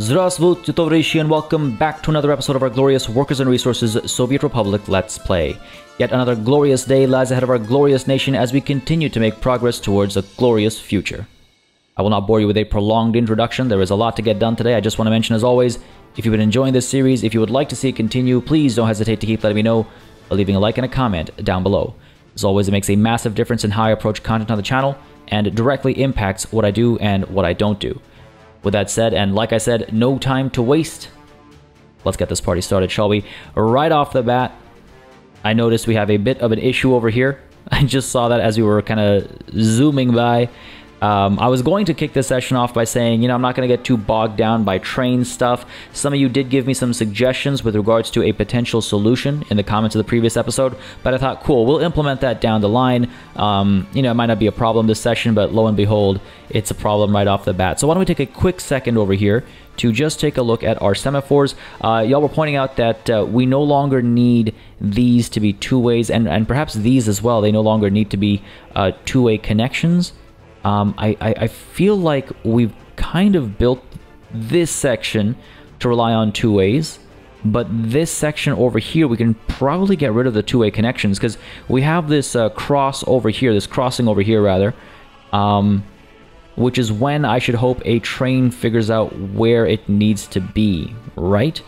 Здравствуйте, товарищи, and welcome back to another episode of our glorious Workers and Resources Soviet Republic Let's Play. Yet another glorious day lies ahead of our glorious nation as we continue to make progress towards a glorious future. I will not bore you with a prolonged introduction. There is a lot to get done today. I just want to mention, as always, if you've been enjoying this series, if you would like to see it continue, please don't hesitate to keep letting me know by leaving a like and a comment down below. As always, it makes a massive difference in how I approach content on the channel, and it directly impacts what I do and what I don't do. With that said, and like I said, no time to waste. Let's get this party started, shall we? Right off the bat, I noticed we have a bit of an issue over here. I just saw that as we were kind of zooming by. I was going to kick this session off by saying, you know, I'm not going to get too bogged down by train stuff. Some of you did give me some suggestions with regards to a potential solution in the comments of the previous episode, but I thought, cool, we'll implement that down the line. You know, it might not be a problem this session, but lo and behold, it's a problem right off the bat. So why don't we take a quick second over here to just take a look at our semaphores. Y'all were pointing out that we no longer need these to be two ways, and perhaps these as well. They no longer need to be two-way connections. I feel like we've kind of built this section to rely on two ways, but this section over here, we can probably get rid of the two-way connections because we have this crossing over here rather, which is when I should hope a train figures out where it needs to be, right?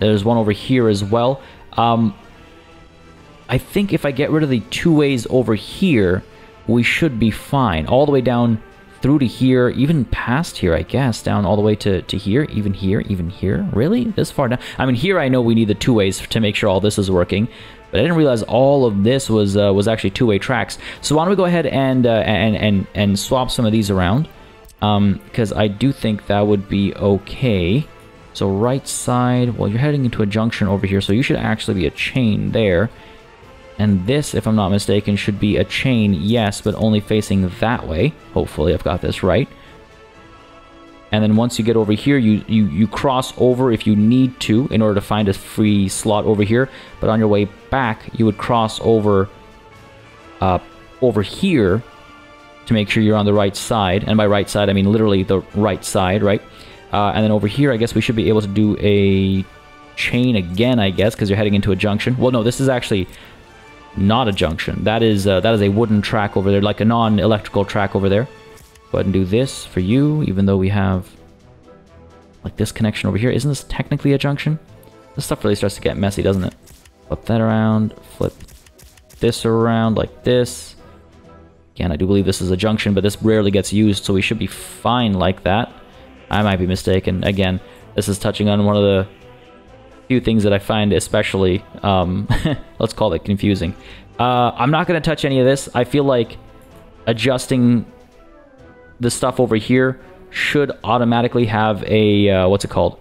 There's one over here as well. I think if I get rid of the two ways over here, we should be fine, all the way down through to here, even past here, I guess, down all the way to here, even here, even here. Really? This far down? I mean, here I know we need the two ways to make sure all this is working, but I didn't realize all of this was actually two-way tracks. So why don't we go ahead and swap some of these around, because I do think that would be okay. So right side, well, you're heading into a junction over here, so you should actually be a chain there. And this, if I'm not mistaken, should be a chain, yes, but only facing that way. Hopefully, I've got this right. And then once you get over here, you cross over if you need to in order to find a free slot over here. But on your way back, you would cross over over here to make sure you're on the right side. And by right side, I mean literally the right side, right? And then over here, I guess we should be able to do a chain again, I guess, because you're heading into a junction. Well, no, this is actually not a junction. That is a wooden track over there, like a non-electrical track over there. Go ahead and do this for you, even though we have like this connection over here. Isn't this technically a junction? This stuff really starts to get messy, doesn't it? Flip that around, flip this around like this. Again, I do believe this is a junction, but this rarely gets used, so we should be fine like that. I might be mistaken. Again, this is touching on one of the few things that I find especially, let's call it confusing. I'm not going to touch any of this. I feel like adjusting the stuff over here should automatically have a, what's it called?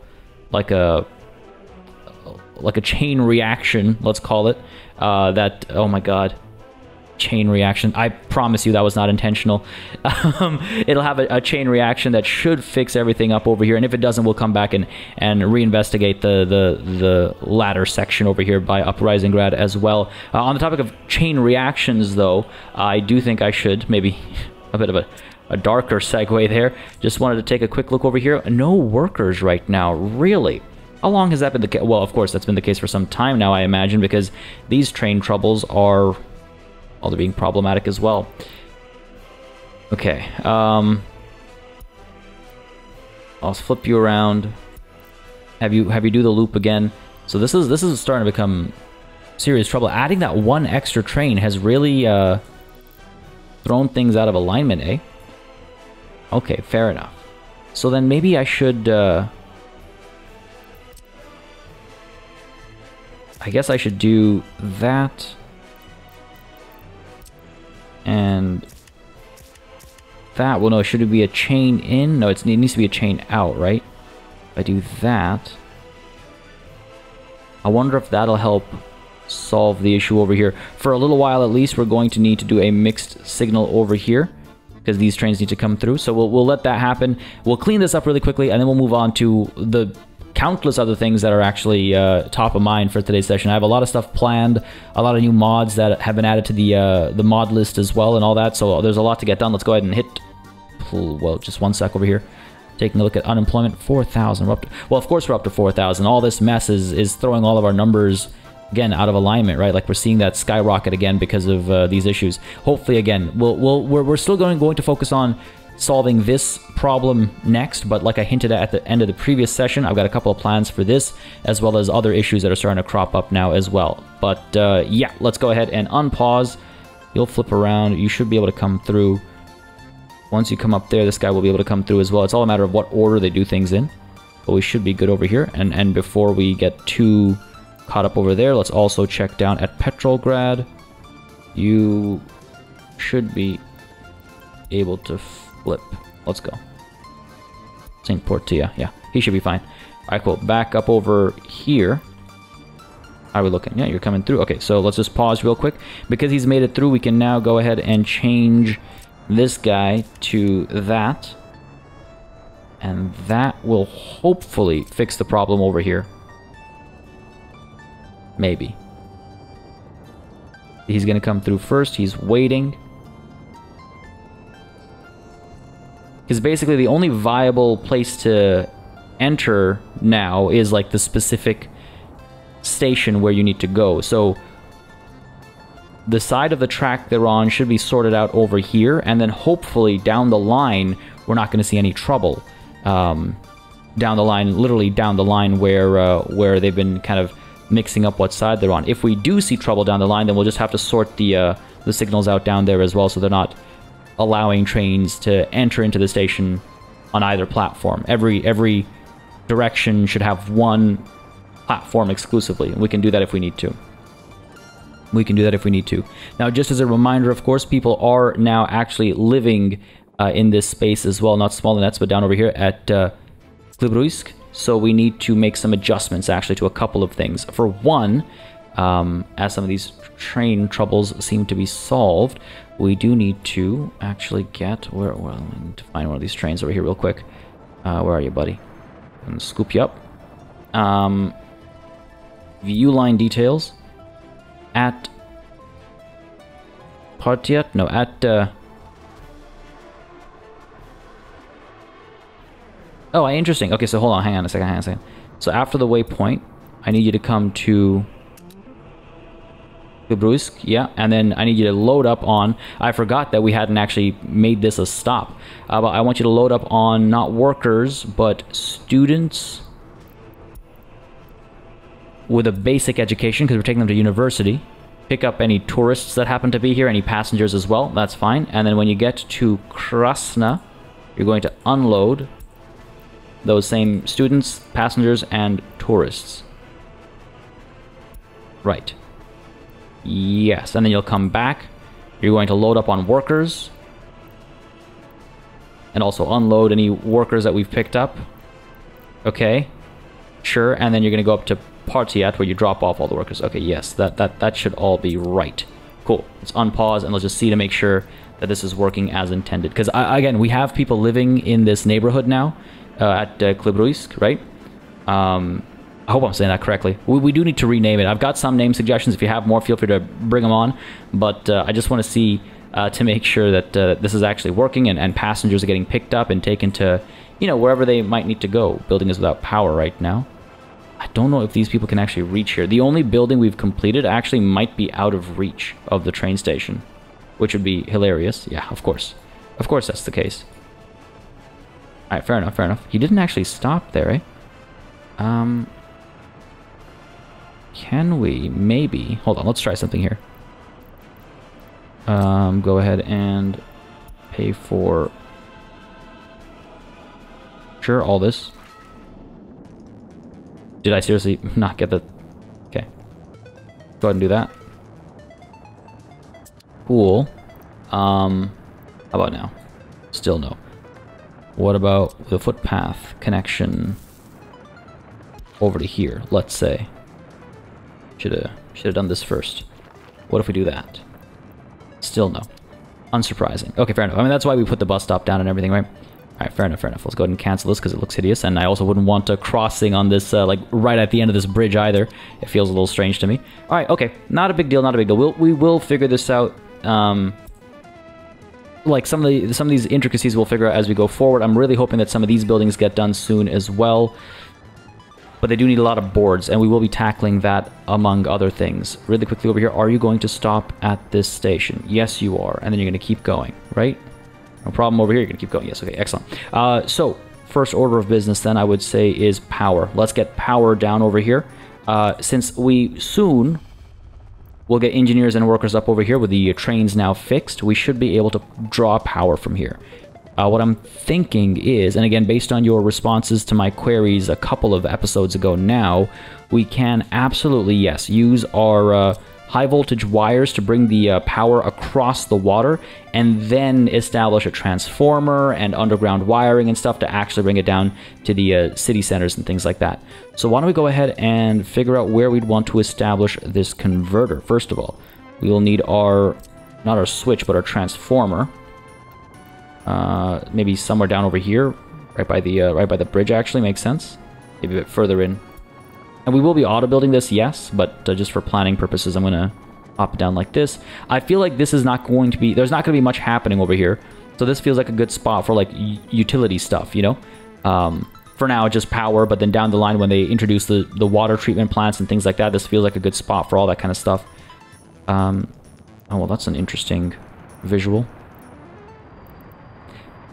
Like a chain reaction, let's call it. That, oh my god. Chain reaction. I promise you that was not intentional. It'll have a chain reaction that should fix everything up over here, and if it doesn't, we'll come back and reinvestigate the latter section over here by Uprising Grad as well. On the topic of chain reactions, though, I do think I should, maybe a bit of a darker segue there. Just wanted to take a quick look over here. No workers right now, really. How long has that been the case? Well, of course, that's been the case for some time now, I imagine, because these train troubles are... all they're being problematic as well. Okay. I'll flip you around. Have you do the loop again? So this is starting to become serious trouble. Adding that one extra train has really thrown things out of alignment, eh? Okay, fair enough. So then maybe I should I guess I should do that. And that, well, no, should it be a chain in? No, it needs to be a chain out, right? If I do that, I wonder if that'll help solve the issue over here. For a little while, at least, we're going to need to do a mixed signal over here because these trains need to come through. So we'll let that happen. We'll clean this up really quickly, and then we'll move on to the countless other things that are actually top of mind for today's session. I have a lot of stuff planned, a lot of new mods that have been added to the mod list as well and all that, so there's a lot to get done. Let's go ahead and hit, well, just one sec over here. Taking a look at unemployment, 4,000. Well, of course we're up to 4,000. All this mess is throwing all of our numbers, again, out of alignment, right? Like, we're seeing that skyrocket again because of these issues. Hopefully, again, we're still going to focus on solving this problem next, but like I hinted at the end of the previous session, I've got a couple of plans for this, as well as other issues that are starting to crop up now as well. But yeah, let's go ahead and unpause. You'll flip around, you should be able to come through. Once you come up there, this guy will be able to come through as well. It's all a matter of what order they do things in, but we should be good over here. And before we get too caught up over there, let's also check down at Petrograd. You should be able to flip. Let's go. St. Portia, yeah, he should be fine. All right, cool, back up over here. How are we looking? Yeah, you're coming through. Okay, so let's just pause real quick. Because he's made it through, we can now go ahead and change this guy to that. And that will hopefully fix the problem over here. Maybe. He's going to come through first. He's waiting. Because basically the only viable place to enter now is like the specific station where you need to go. So the side of the track they're on should be sorted out over here, and then hopefully down the line we're not going to see any trouble. Down the line, literally down the line, where they've been kind of mixing up what side they're on. If we do see trouble down the line, then we'll just have to sort the signals out down there as well, so they're not allowing trains to enter into the station on either platform. Every direction should have one platform exclusively, and we can do that if we need to. We can do that if we need to. Now, just as a reminder, of course, people are now actually living in this space as well, not Smolensk, but down over here at Klibruysk. So we need to make some adjustments, actually, to a couple of things. For one, as some of these train troubles seem to be solved, we do need to actually get... Well, I need to find one of these trains over here real quick. Where are you, buddy? I'm going to scoop you up. View line details. At Party At? No, at... Oh, interesting. Okay, so hold on. Hang on a second. So after the waypoint, I need you to come to Brixtonia, yeah, and then I need you to load up on... I forgot that we hadn't actually made this a stop. But I want you to load up on not workers, but students with a basic education, because we're taking them to university. Pick up any tourists that happen to be here, any passengers as well, that's fine. And then when you get to Krasna, you're going to unload those same students, passengers, and tourists. Right. Yes, and then you'll come back. You're going to load up on workers. And also unload any workers that we've picked up. Okay. Sure, and then you're going to go up to Party At, where you drop off all the workers. Okay, yes, that should all be right. Cool. Let's unpause and let's just see to make sure that this is working as intended. Because again, we have people living in this neighborhood now at Klibruysk, right? I hope I'm saying that correctly. We do need to rename it. I've got some name suggestions. If you have more, feel free to bring them on. But I just want to see to make sure that this is actually working and passengers are getting picked up and taken to, you know, wherever they might need to go. Building is without power right now. I don't know if these people can actually reach here. The only building we've completed actually might be out of reach of the train station, which would be hilarious. Yeah, of course. Of course that's the case. All right, fair enough, fair enough. He didn't actually stop there, eh? Can we maybe... Hold on, let's try something here. Go ahead and pay for... Sure, all this. Did I seriously not get the... Okay. Go ahead and do that. Cool. How about now? Still no. What about the footpath connection over to here, let's say? Should have done this first. What if we do that? Still no. Unsurprising. Okay, fair enough. I mean, that's why we put the bus stop down and everything, right? All right, fair enough, fair enough. Let's go ahead and cancel this because it looks hideous, and I also wouldn't want a crossing on this, like, right at the end of this bridge either. It feels a little strange to me. All right, okay. Not a big deal, not a big deal. We will figure this out like some of these intricacies we'll figure out as we go forward. I'm really hoping that some of these buildings get done soon as well. But they do need a lot of boards, and we will be tackling that among other things. Really quickly over here, are you going to stop at this station? Yes, you are. And then you're going to keep going, right? No problem over here. You're going to keep going. Yes, okay, excellent. So first order of business then I would say is power. Let's get power down over here. Since we soon will get engineers and workers up over here with the trains now fixed, we should be able to draw power from here. What I'm thinking is, and again, based on your responses to my queries a couple of episodes ago now, we can absolutely, yes, use our high voltage wires to bring the power across the water and then establish a transformer and underground wiring and stuff to actually bring it down to the city centers and things like that. So why don't we go ahead and figure out where we'd want to establish this converter. First of all, we will need our, not our switch, but our transformer. Maybe somewhere down over here, right by the bridge. Actually, makes sense. Maybe a bit further in. And we will be auto building this, yes, but just for planning purposes, I'm gonna pop it down like this. I feel like this is not going to be. There's not going to be much happening over here, so this feels like a good spot for like utility stuff, you know. For now, just power, but then down the line when they introduce the water treatment plants and things like that, this feels like a good spot for all that kind of stuff. Oh well, that's an interesting visual.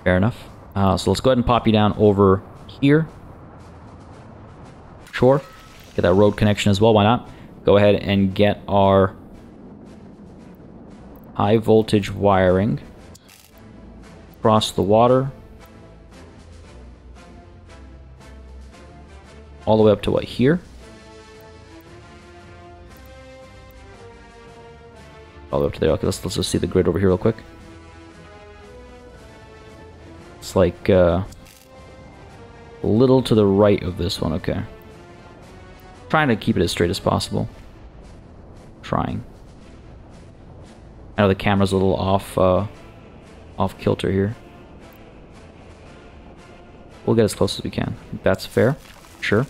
Fair enough. So let's go ahead and pop you down over here. Sure. Get that road connection as well. Why not? Go ahead and get our high voltage wiring across the water. All the way up to what? Here? All the way up to there. Okay, let's just see the grid over here real quick. It's like a little to the right of this one. Okay, trying to keep it as straight as possible. Trying. I know the camera's a little off off kilter here. We'll get as close as we can. That's fair. Sure.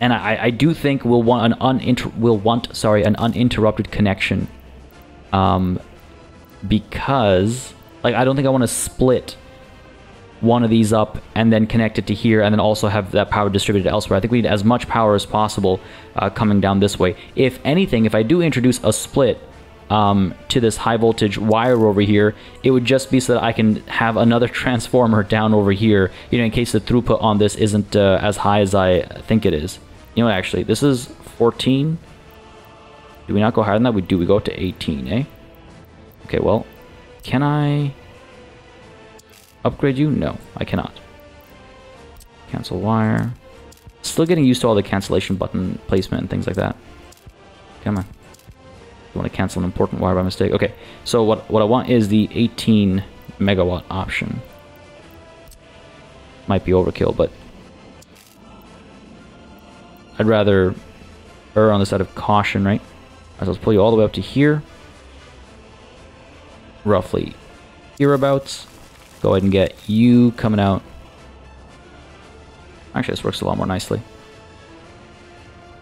And I do think we'll want an uninterrupted connection, because. Like, I don't think I want to split one of these up and then connect it to here and then also have that power distributed elsewhere. I think we need as much power as possible coming down this way. If anything, if I do introduce a split to this high voltage wire over here, it would just be so that I can have another transformer down over here, you know, in case the throughput on this isn't as high as I think it is. You know what, actually, this is 14. Do we not go higher than that? We do. We go up to 18, eh? Okay, well... Can I upgrade you? No, I cannot. Cancel wire. Still getting used to all the cancellation button placement and things like that. Come on. I want to cancel an important wire by mistake. Okay, so what I want is the 18 megawatt option. Might be overkill, but... I'd rather err on the side of caution, right? So let's pull you all the way up to here. Roughly hereabouts. Go ahead and get you coming out. Actually, this works a lot more nicely.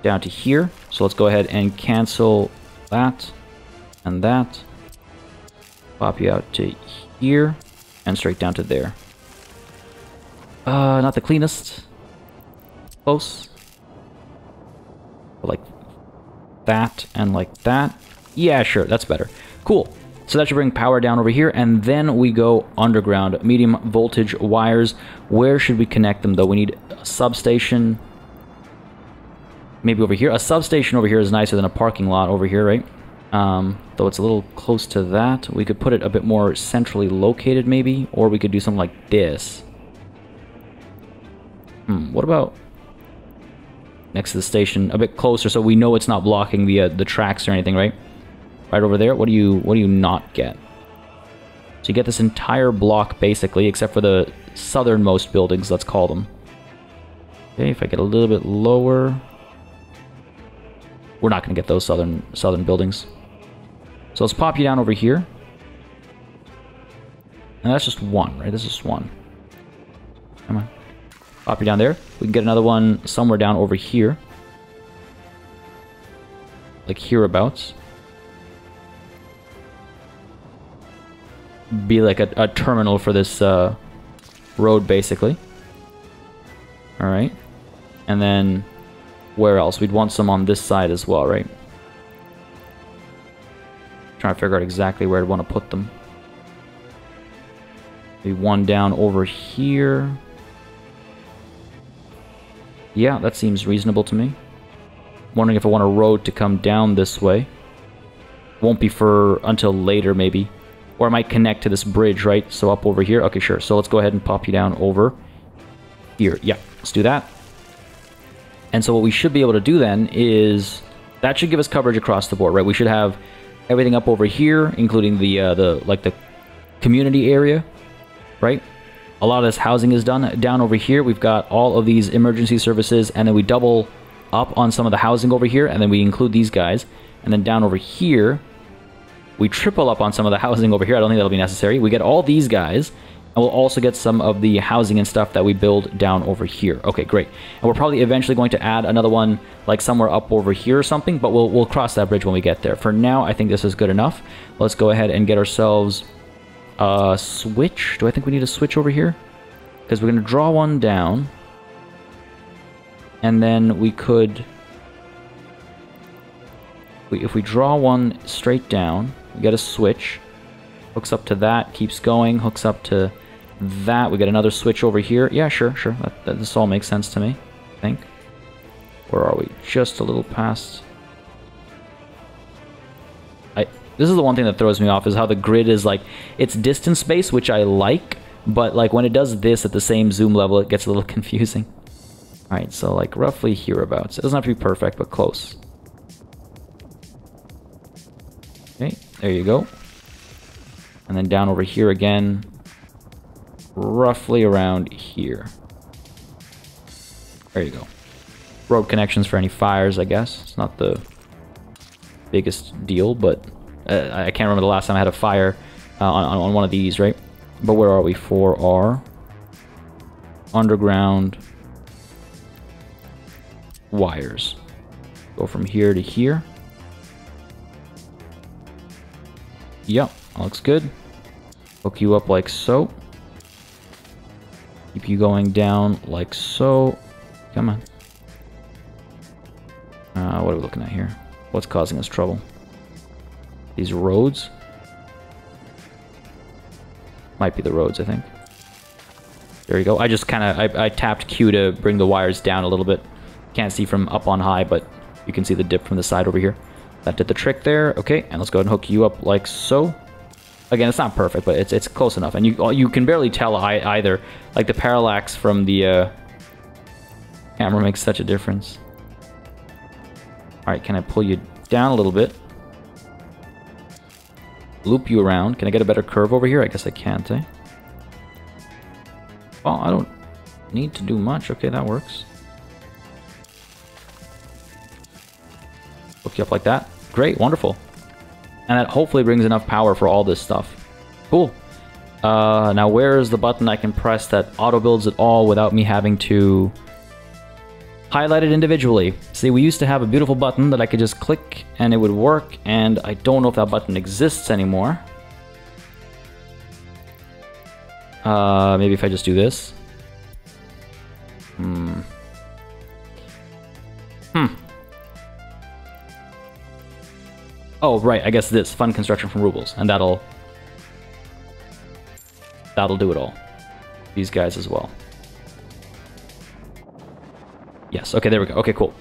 Down to here. So let's go ahead and cancel that and that. Pop you out to here and straight down to there. Not the cleanest. Close. But like that and like that. Yeah, sure. That's better. Cool. So that should bring power down over here, and then we go underground. Medium voltage wires. Where should we connect them, though? We need a substation. Maybe over here. A substation over here is nicer than a parking lot over here, right? Though it's a little close to that. We could put it a bit more centrally located, maybe. Or we could do something like this. What about next to the station? A bit closer, so we know it's not blocking the tracks or anything, right? Right over there. What do you not get? So you get this entire block basically, except for the southernmost buildings, let's call them. Okay, if I get a little bit lower, we're not going to get those southern buildings. So let's pop you down over here. And that's just one, right? This is one. Come on. Pop you down there. We can get another one somewhere down over here. Like hereabouts. be like a terminal for this road, basically. All right. And then where else? We'd want some on this side as well, right? Trying to figure out exactly where I'd want to put them. Maybe one down over here. Yeah, that seems reasonable to me. Wondering if I want a road to come down this way. Won't be for until later, maybe. Or I might connect to this bridge, right? So up over here. Okay, sure. So let's go ahead and pop you down over here. Yeah, let's do that. And so what we should be able to do then is... that should give us coverage across the board, right? We should have everything up over here, including the community area, right? A lot of this housing is done. Down over here, we've got all of these emergency services, and then we double up on some of the housing over here, and then we include these guys. And then down over here, we triple up on some of the housing over here. I don't think that'll be necessary. We get all these guys, and we'll also get some of the housing and stuff that we build down over here. Okay, great. And we're probably eventually going to add another one, like somewhere up over here or something, but we'll cross that bridge when we get there. For now, I think this is good enough. Let's go ahead and get ourselves... switch? Do I think we need a switch over here? Because we're going to draw one down. And then we could... if we draw one straight down, we get a switch. Hooks up to that, keeps going, hooks up to that. We get another switch over here. Yeah, sure, sure. This all makes sense to me, I think. Where are we? Just a little past... This is the one thing that throws me off, is how the grid is like, it's distance-based, which I like, but like when it does this at the same zoom level, it gets a little confusing. All right, so like roughly hereabouts. It doesn't have to be perfect, but close. Okay, there you go. And then down over here again, roughly around here. There you go. Road connections for any fires, I guess. It's not the biggest deal, but... I can't remember the last time I had a fire on one of these, right? But where are we for our underground wires? Go from here to here. Yep, looks good. Hook you up like so. Keep you going down like so. Come on. What are we looking at here? What's causing us trouble? These roads? Might be the roads, I think. There you go. I just kind of... I tapped Q to bring the wires down a little bit. Can't see from up on high, but you can see the dip from the side over here. That did the trick there. Okay, and let's go ahead and hook you up like so. Again, it's not perfect, but it's close enough. And you can barely tell either. Like, the parallax from the camera makes such a difference. Alright, can I pull you down a little bit? Loop you around. Can I get a better curve over here? I guess I can't, eh? Oh, I don't need to do much. Okay, that works. Hook you up like that. Great, wonderful. And that hopefully brings enough power for all this stuff. Cool. Now where is the button I can press that auto-builds it all without me having to highlight it individually? See, we used to have a beautiful button that I could just click and it would work, and I don't know if that button exists anymore. Maybe if I just do this. Oh, right, I guess this. Fund construction from rubles, and that'll do it all. These guys as well. Yes, okay, there we go. Okay, cool.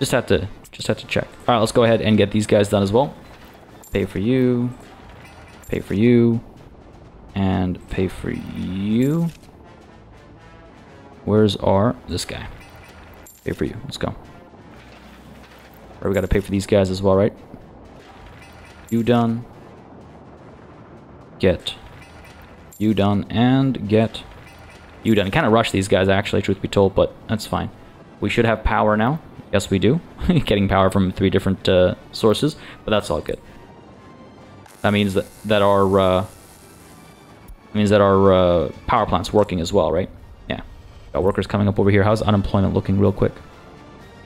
Just had to check. All right, let's go ahead and get these guys done as well. Pay for you, and pay for you. Where's our... this guy. Pay for you. Let's go. All right, we got to pay for these guys as well, right? You done. Get you done, and get you done. Kind of rush these guys, actually, truth be told, but that's fine. We should have power now. Yes, we do. Getting power from 3 different sources, but that's all good. That means that our power plant's working as well, right? Yeah. Got workers coming up over here. How's unemployment looking, real quick?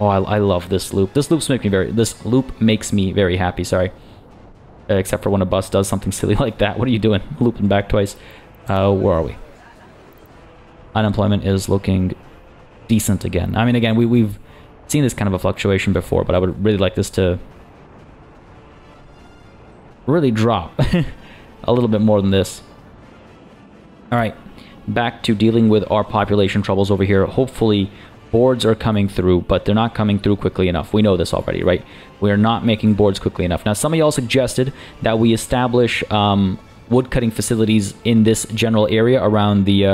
Oh, I love this loop. This loop makes me very happy. Sorry. Except for when a bus does something silly like that. What are you doing? Looping back twice. Where are we? Unemployment is looking decent again. I mean, again, we've seen this kind of a fluctuation before, but I would really like this to really drop a little bit more than this. All right, back to dealing with our population troubles over here. Hopefully, boards are coming through, but they're not coming through quickly enough. We know this already, right? We are not making boards quickly enough. Now, some of y'all suggested that we establish woodcutting facilities in this general area around the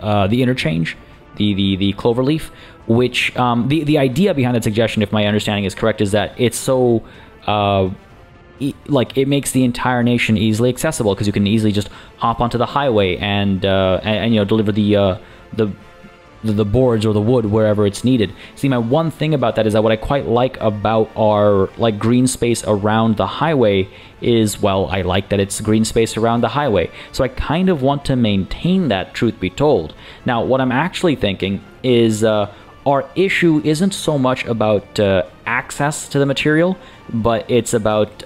interchange, the clover leaf, which the idea behind that suggestion, if my understanding is correct, is that it's so like it makes the entire nation easily accessible because you can easily just hop onto the highway and you know, deliver the boards or the wood wherever it's needed. See, my one thing about that is that what I quite like about our like green space around the highway is, well, I like that it's green space around the highway. So I kind of want to maintain that, truth be told. Now, what I'm actually thinking is our issue isn't so much about access to the material, but it's about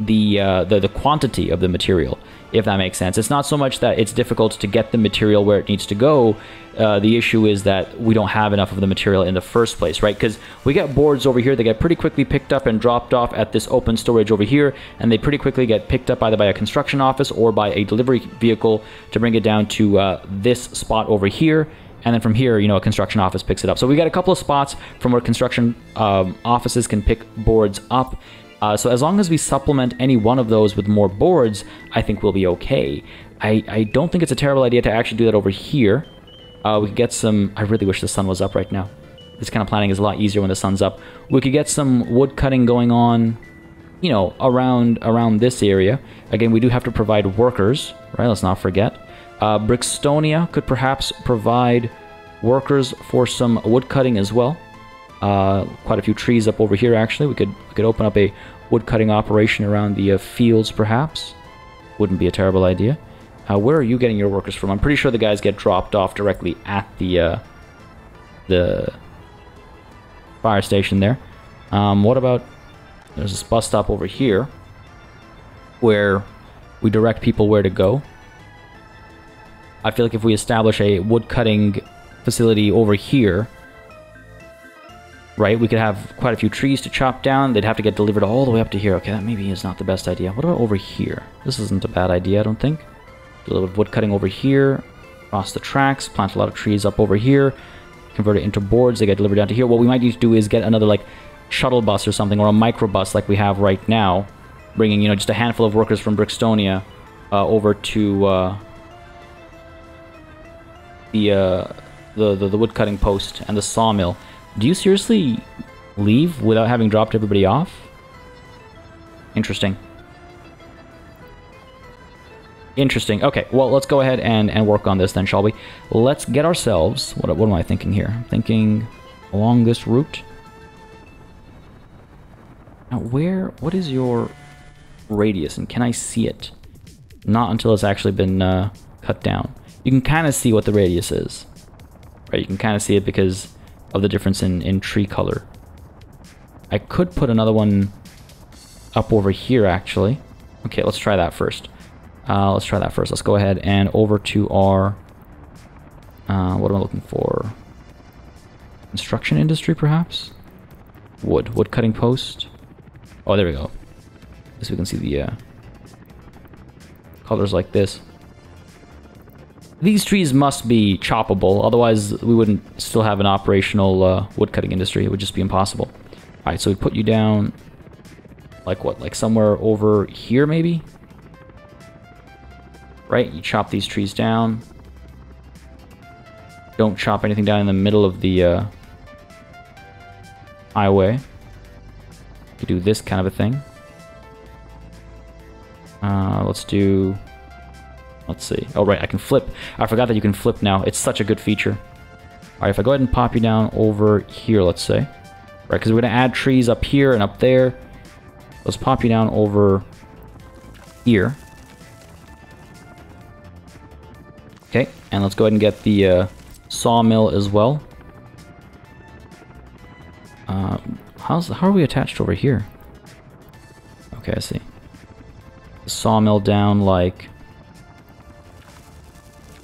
the quantity of the material, if that makes sense. It's not so much that it's difficult to get the material where it needs to go. The issue is that we don't have enough of the material in the first place, right? Because we get boards over here that get pretty quickly picked up and dropped off at this open storage over here, and they pretty quickly get picked up either by a construction office or by a delivery vehicle to bring it down to this spot over here. And then from here, you know, a construction office picks it up. So we got a couple of spots from where construction offices can pick boards up. So as long as we supplement any one of those with more boards, I think we'll be okay. I don't think it's a terrible idea to actually do that over here. We could get some... I really wish the sun was up right now. This kind of planning is a lot easier when the sun's up. We could get some wood cutting going on, you know, around this area. Again, we do have to provide workers, right? Let's not forget. Brixtonia could perhaps provide workers for some wood cutting as well. Quite a few trees up over here, actually. We could open up a woodcutting operation around the fields, perhaps. Wouldn't be a terrible idea. Where are you getting your workers from? I'm pretty sure the guys get dropped off directly at the fire station there. What about... There's this bus stop over here where we direct people where to go. I feel like if we establish a woodcutting facility over here... Right, we could have quite a few trees to chop down. They'd have to get delivered all the way up to here. Okay, that maybe is not the best idea. What about over here? This isn't a bad idea, I don't think. Do a little wood cutting over here, cross the tracks, plant a lot of trees up over here, convert it into boards, they get delivered down to here. What we might need to do is get another, like, shuttle bus or something, or a microbus like we have right now, bringing, you know, just a handful of workers from Brixtonia over to the woodcutting post and the sawmill. Do you seriously leave without having dropped everybody off? Interesting. Interesting. Okay, well, let's go ahead and work on this then, shall we? Let's get ourselves... What am I thinking here? I'm thinking along this route. Now, where... What is your radius? And can I see it? Not until it's actually been cut down. You can kind of see what the radius is. Right, you can kind of see it because... of the difference in tree color. I could put another one up over here, actually. Okay, let's try that first. Let's go ahead and over to our... what am I looking for? Construction industry, perhaps? Wood cutting post. Oh, there we go. So we can see the colors like this. These trees must be choppable, otherwise we wouldn't still have an operational woodcutting industry. It would just be impossible. Alright, so we put you down, like what, like somewhere over here maybe? Right, you chop these trees down. Don't chop anything down in the middle of the highway. You do this kind of a thing. Let's see. Oh, right, I can flip. I forgot that you can flip now. It's such a good feature. All right, if I go ahead and pop you down over here, let's say. Right, because we're going to add trees up here and up there. Let's pop you down over here. Okay, and let's go ahead and get the sawmill as well. How are we attached over here? Okay, I see. The sawmill down like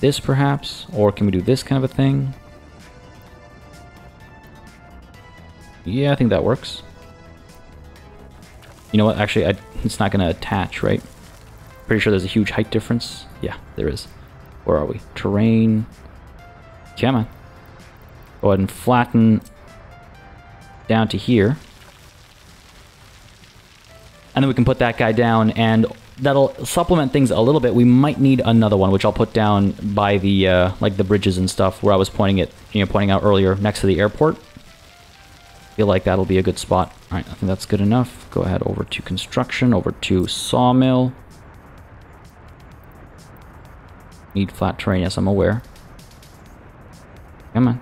this perhaps, or can we do this kind of a thing? Yeah, I think that works. You know what, actually, it's not gonna attach, right? Pretty sure there's a huge height difference. Yeah, there is. Where are we? Terrain. Come on. Go ahead and flatten down to here. And then we can put that guy down, and that'll supplement things a little bit. We might need another one, which I'll put down by the, like the bridges and stuff where I was pointing out earlier, next to the airport. Feel like that'll be a good spot. All right, I think that's good enough. Go ahead over to construction, over to sawmill. Need flat terrain, yes, I'm aware. Come on.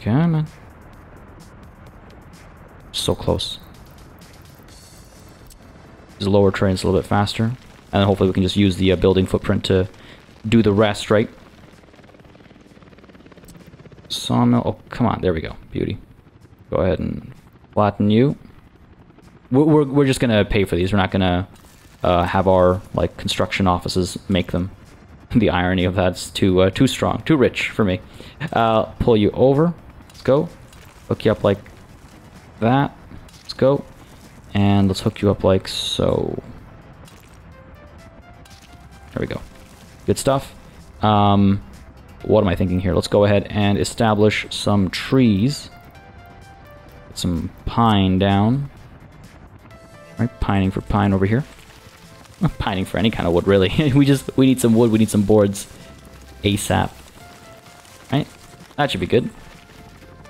Come on. So close. These lower terrain's a little bit faster. And then hopefully we can just use the building footprint to do the rest, right? Sawmill. Oh, come on. There we go. Beauty. Go ahead and flatten you. We're just going to pay for these. We're not going to have our like construction offices make them. The irony of that's too strong, too rich for me. Pull you over. Let's go. Hook you up like that. Let's go. And let's hook you up like so. There we go. Good stuff. What am I thinking here? Let's go ahead and establish some trees. Get some pine down. All right, pining for pine over here. I'm pining for any kind of wood, really. we need some wood, we need some boards. ASAP. All right, that should be good.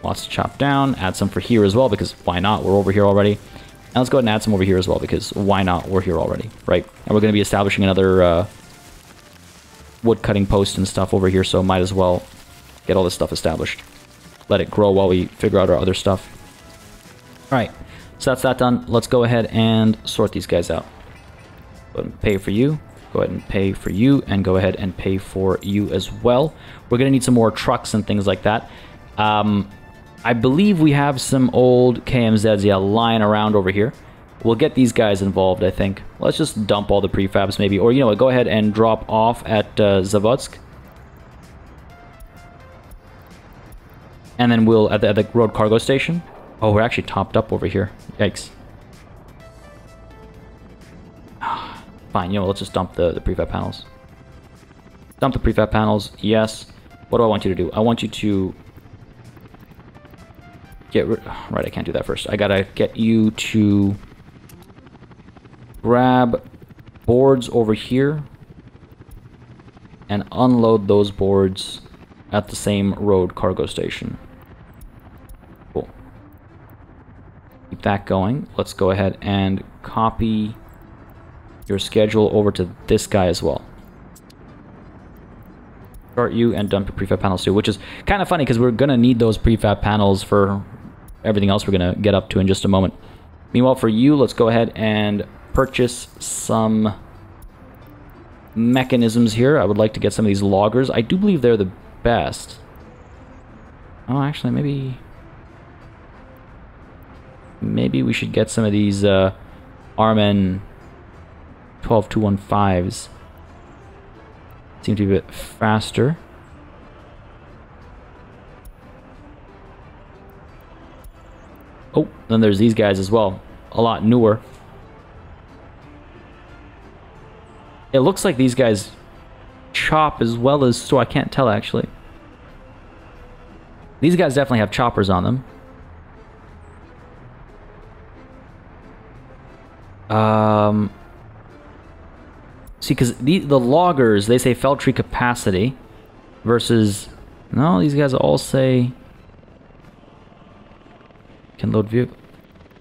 Lots to chop down. Add some for here as well, because why not? We're over here already. And let's go ahead and add some over here as well, because why not? We're here already, right? And we're going to be establishing another wood cutting post and stuff over here, so might as well get all this stuff established. Let it grow while we figure out our other stuff. All right, so that's that done. Let's go ahead and sort these guys out. Go ahead and pay for you. Go ahead and pay for you, and go ahead and pay for you as well. We're going to need some more trucks and things like that. I believe we have some old KMZs, yeah, lying around over here. We'll get these guys involved, I think. Let's just dump all the prefabs, maybe. Or, you know what, go ahead and drop off at Zavodsk. And then we'll, at the road cargo station. Oh, we're actually topped up over here. Yikes. Fine, you know, let's just dump the prefab panels. Dump the prefab panels, yes. What do I want you to do? I want you to get rid... Right, I can't do that first. I gotta get you to grab boards over here and unload those boards at the same road cargo station. Cool. Keep that going. Let's go ahead and copy your schedule over to this guy as well. Start you and dump your prefab panels too, which is kind of funny because we're gonna need those prefab panels for everything else we're gonna get up to in just a moment. Meanwhile, for you, let's go ahead and purchase some mechanisms here. I would like to get some of these loggers. I do believe they're the best. Oh, actually, maybe we should get some of these Armen 12215s. Seem to be a bit faster. Oh, then there's these guys as well. A lot newer. It looks like these guys chop as well as... So I can't tell, actually. These guys definitely have choppers on them. See, because the loggers, they say fell tree capacity versus... No, these guys all say... Can load vehicle...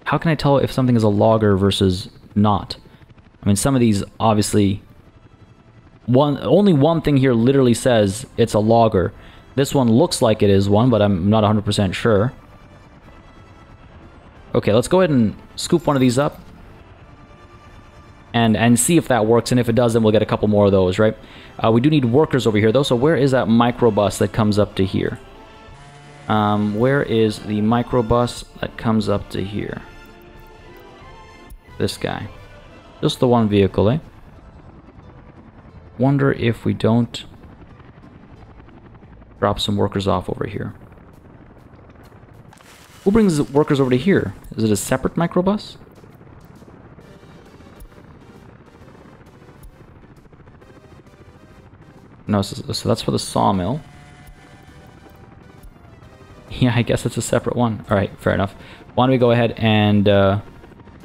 How can I tell if something is a logger versus not? I mean, some of these, obviously... Only one thing here literally says it's a logger. This one looks like it is one, but I'm not 100% sure. Okay, let's go ahead and scoop one of these up. And see if that works, and if it does, then we'll get a couple more of those, right? We do need workers over here, though, so where is that microbus that comes up to here? Where is the microbus that comes up to here? This guy. Just the one vehicle, eh? Wonder if we don't drop some workers off over here. Who brings the workers over to here? Is it a separate microbus? No, so that's for the sawmill. Yeah, I guess it's a separate one. Alright, fair enough. Why don't we go ahead and,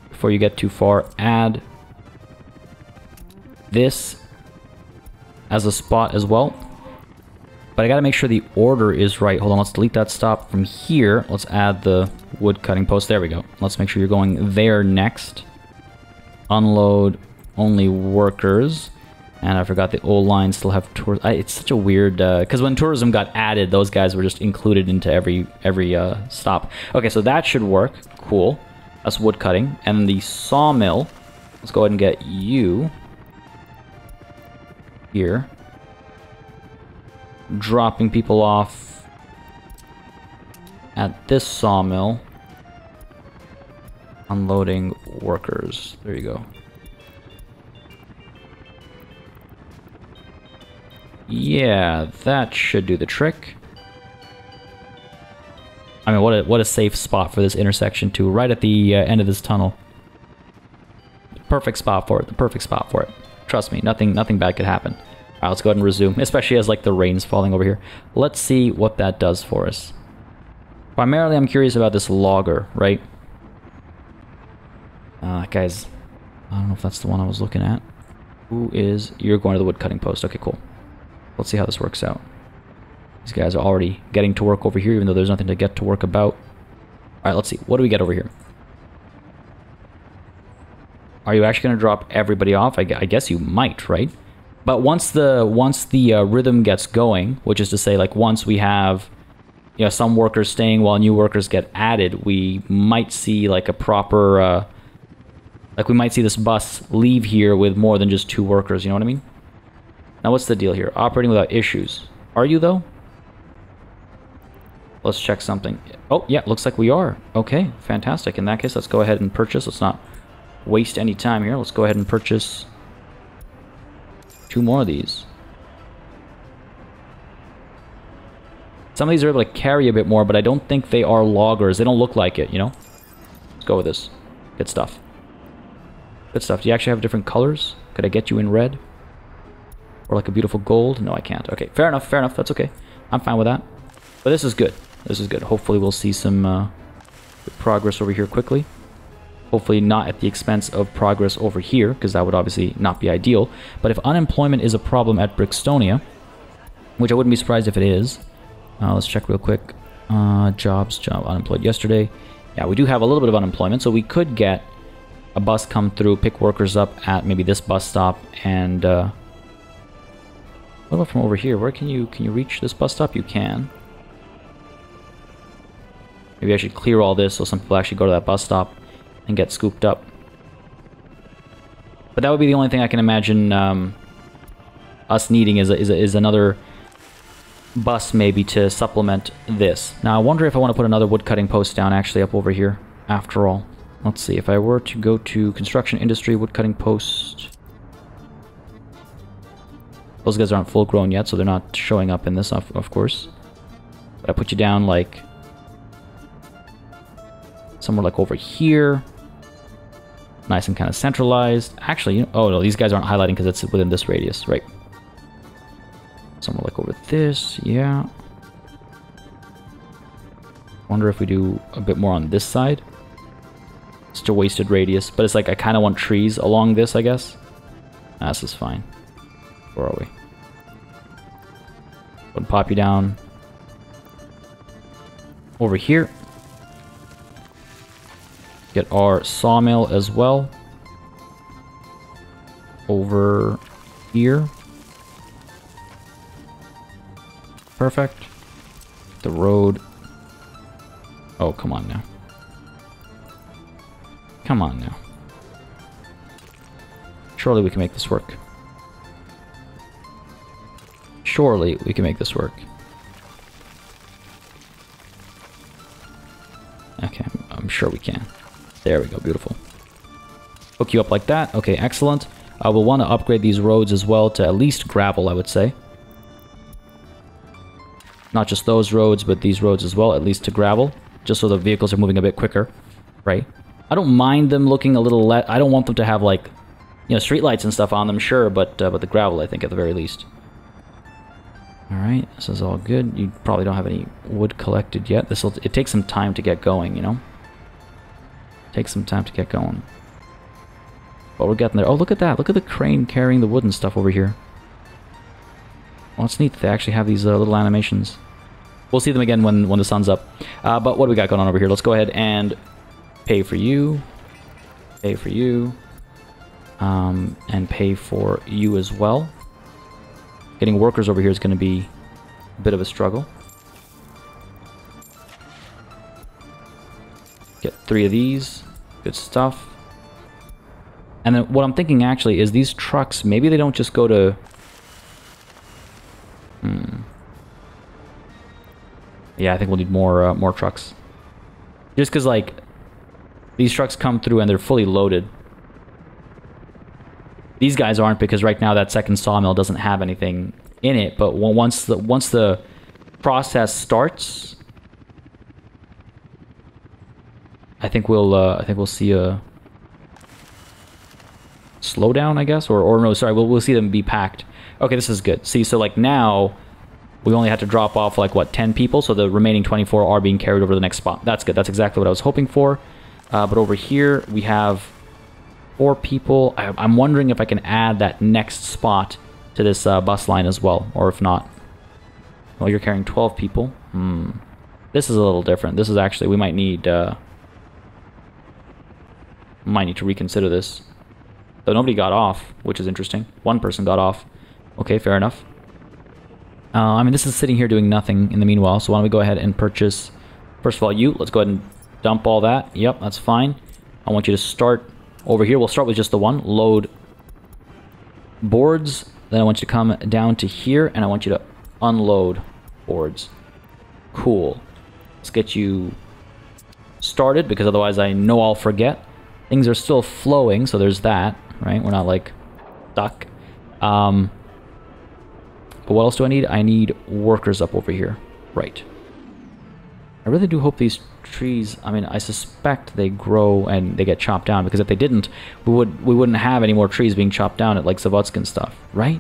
before you get too far, add this as a spot as well. But I gotta make sure the order is right. Hold on, let's delete that stop from here. Let's add the wood cutting post. There we go. Let's make sure you're going there next. Unload only workers. And I forgot the old lines still have tours. It's such a weird, because when tourism got added, those guys were just included into every stop. Okay, so that should work. Cool. That's wood cutting. And the sawmill. Let's go ahead and get you here. Dropping people off at this sawmill. Unloading workers. There you go. Yeah, that should do the trick. I mean, what a safe spot for this intersection too, right at the end of this tunnel. Perfect spot for it. The perfect spot for it. Trust me, nothing bad could happen. All right, let's go ahead and resume, especially as like the rain's falling over here. Let's see what that does for us. Primarily, I'm curious about this logger, right? Guys, I don't know if that's the one I was looking at. Who is? You're going to the wood cutting post. Okay, cool. Let's see how this works out. These guys are already getting to work over here, even though there's nothing to get to work about. Alright, let's see. What do we get over here? Are you actually going to drop everybody off? I guess you might, right? But once the rhythm gets going, which is to say, like, once we have, you know, some workers staying while new workers get added, we might see, like, a proper, like, we might see this bus leave here with more than just two workers, you know what I mean? Now, what's the deal here? Operating without issues. Are you, though? Let's check something. Oh, yeah, looks like we are. Okay, fantastic. In that case, let's go ahead and purchase. Let's not waste any time here. Let's go ahead and purchase two more of these. Some of these are able to carry a bit more, but I don't think they are loggers. They don't look like it, you know? Let's go with this. Good stuff. Good stuff. Do you actually have different colors? Could I get you in red? Or like a beautiful gold? No, I can't. Okay, fair enough, fair enough. That's okay. I'm fine with that. But this is good. This is good. Hopefully we'll see some progress over here quickly. Hopefully not at the expense of progress over here, because that would obviously not be ideal. But if unemployment is a problem at Brixtonia, which I wouldn't be surprised if it is. Let's check real quick. Job unemployed yesterday. Yeah, we do have a little bit of unemployment, so we could get a bus come through, pick workers up at maybe this bus stop, and... what about from over here? Where can you reach this bus stop? You can. Maybe I should clear all this so some people actually go to that bus stop and get scooped up. But that would be the only thing I can imagine us needing is another bus maybe to supplement this. Now I wonder if I want to put another woodcutting post down actually up over here after all. Let's see. If I were to go to construction industry, woodcutting post... Those guys aren't full grown yet, so they're not showing up in this, of course. But I put you down, like, somewhere like over here. Nice and kind of centralized. Actually, you know, oh no, these guys aren't highlighting because it's within this radius, right? Somewhere like over this, yeah. Wonder if we do a bit more on this side. It's a wasted radius, but it's like I kind of want trees along this, I guess. Nah, this is fine. Where are we? Would pop you down over here. Get our sawmill as well. Over here. Perfect. The road. Oh, come on now. Come on now. Surely we can make this work. Surely we can make this work. Okay, I'm sure we can. There we go, beautiful. hook you up like that. Okay, excellent. We'll want to upgrade these roads as well to at least gravel, I would say. Not just those roads, but these roads as well, at least to gravel, just so the vehicles are moving a bit quicker, right? I don't mind them looking a little less. I don't want them to have, like, you know, streetlights and stuff on them, sure, but the gravel, I think, at the very least. All right, this is all good. You probably don't have any wood collected yet. It takes some time to get going, you know? Takes some time to get going. But we're getting there. Oh, look at that. Look at the crane carrying the wood and stuff over here. Well, it's neat that they actually have these little animations. We'll see them again when the sun's up. But what do we got going on over here? Let's go ahead and pay for you. Pay for you. And pay for you as well. Getting workers over here is going to be a bit of a struggle. Get 3 of these. Good stuff. And then what I'm thinking actually is these trucks, maybe they don't just go to... Yeah, I think we'll need more trucks. Just because, like, these trucks come through and they're fully loaded. These guys aren't, because right now that second sawmill doesn't have anything in it. But once the process starts, I think we'll see a slowdown, I guess, or no, sorry, we'll see them be packed. Okay, this is good. See, so like now. We only had to drop off, like, what, 10 people? So the remaining 24 are being carried over to the next spot. That's good. That's exactly what I was hoping for. But over here, we have 4 people. I'm wondering if I can add that next spot to this bus line as well, or if not. Well, you're carrying 12 people. This is a little different. This is actually... We might need to reconsider this. So nobody got off, which is interesting. One person got off. Okay, fair enough. I mean, this is sitting here doing nothing in the meanwhile, so why don't we go ahead and purchase, first of all, you. Let's go ahead and dump all that. Yep, that's fine. I want you to start over here. We'll start with just the one. Load boards. Then I want you to come down to here, and I want you to unload boards. Cool. Let's get you started, because otherwise I know I'll forget. Things are still flowing, so there's that, right? We're not, like, stuck. But what else do I need? I need workers up over here. Right. I really do hope these trees... I mean, I suspect they grow and they get chopped down. Because if they didn't, we wouldn't have any more trees being chopped down at, like, Zavodsk and stuff. Right?